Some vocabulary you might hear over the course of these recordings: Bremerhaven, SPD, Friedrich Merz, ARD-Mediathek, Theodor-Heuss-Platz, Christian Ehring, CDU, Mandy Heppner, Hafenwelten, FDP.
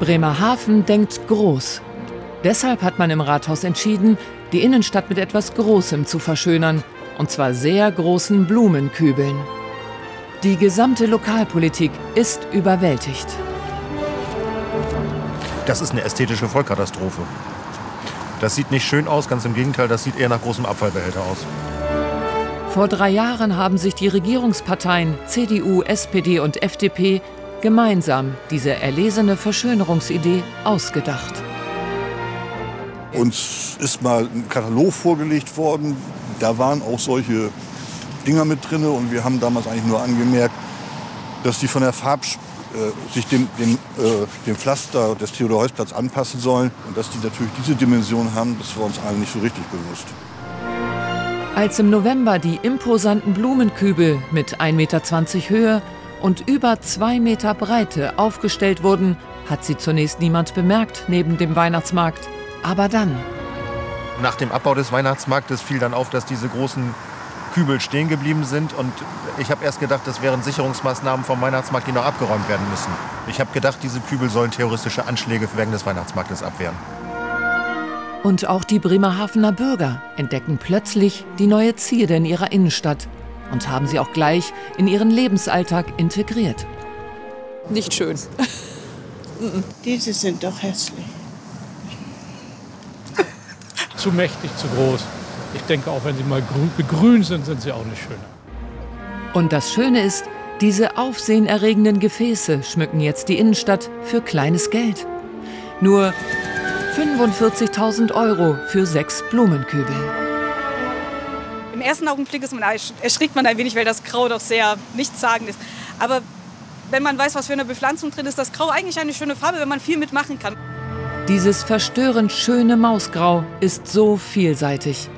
Bremerhaven denkt groß. Deshalb hat man im Rathaus entschieden, die Innenstadt mit etwas Großem zu verschönern, und zwar sehr großen Blumenkübeln. Die gesamte Lokalpolitik ist überwältigt. Das ist eine ästhetische Vollkatastrophe. Das sieht nicht schön aus, ganz im Gegenteil, das sieht eher nach großem Abfallbehälter aus. Vor 3 Jahren haben sich die Regierungsparteien CDU, SPD und FDP gemeinsam diese erlesene Verschönerungsidee ausgedacht. Uns ist mal ein Katalog vorgelegt worden, da waren auch solche Dinger mit drin, und wir haben damals eigentlich nur angemerkt, dass die von der sich dem Pflaster des Theodor-Heuss-Platz anpassen sollen, und dass die natürlich diese Dimension haben, das war uns allen nicht so richtig bewusst. Als im November die imposanten Blumenkübel mit 1,20 Meter Höhe und über 2 Meter Breite aufgestellt wurden, hat sie zunächst niemand bemerkt neben dem Weihnachtsmarkt. Aber dann. Nach dem Abbau des Weihnachtsmarktes fiel dann auf, dass diese großen Kübel stehen geblieben sind. Und ich habe erst gedacht, das wären Sicherungsmaßnahmen vom Weihnachtsmarkt, die noch abgeräumt werden müssen. Ich habe gedacht, diese Kübel sollen terroristische Anschläge wegen des Weihnachtsmarktes abwehren. Und auch die Bremerhavener Bürger entdecken plötzlich die neue Zierde in ihrer Innenstadt und haben sie auch gleich in ihren Lebensalltag integriert. Nicht schön. Diese sind doch hässlich. Zu mächtig, zu groß. Ich denke, auch wenn sie mal grün sind, sind sie auch nicht schön. Und das Schöne ist, diese aufsehenerregenden Gefäße schmücken jetzt die Innenstadt für kleines Geld. Nur 45.000 Euro für 6 Blumenkübel. Im ersten Augenblick erschrickt man ein wenig, weil das Grau doch sehr nichtssagend ist. Aber wenn man weiß, was für eine Bepflanzung drin ist, das Grau eigentlich eine schöne Farbe, wenn man viel mitmachen kann. Dieses verstörend schöne Mausgrau ist so vielseitig.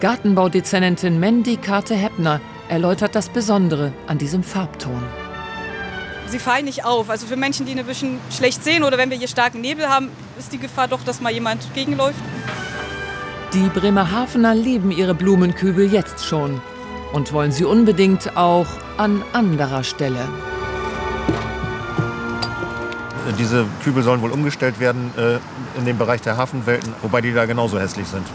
Gartenbaudezernentin Mandy Heppner erläutert das Besondere an diesem Farbton. Sie fallen nicht auf. Also für Menschen, die ein bisschen schlecht sehen oder wenn wir hier starken Nebel haben, ist die Gefahr doch, dass mal jemand gegenläuft. Die Bremerhavener lieben ihre Blumenkübel jetzt schon und wollen sie unbedingt auch an anderer Stelle. Diese Kübel sollen wohl umgestellt werden in den Bereich der Hafenwelten, wobei die da genauso hässlich sind.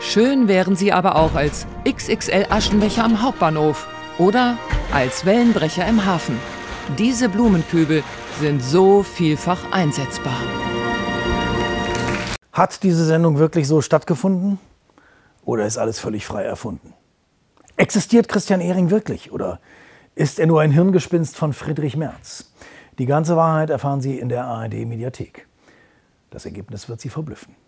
Schön wären sie aber auch als XXL-Aschenbecher am Hauptbahnhof oder als Wellenbrecher im Hafen. Diese Blumenkübel sind so vielfach einsetzbar. Hat diese Sendung wirklich so stattgefunden? Oder ist alles völlig frei erfunden? Existiert Christian Ehring wirklich? Oder ist er nur ein Hirngespinst von Friedrich Merz? Die ganze Wahrheit erfahren Sie in der ARD-Mediathek. Das Ergebnis wird Sie verblüffen.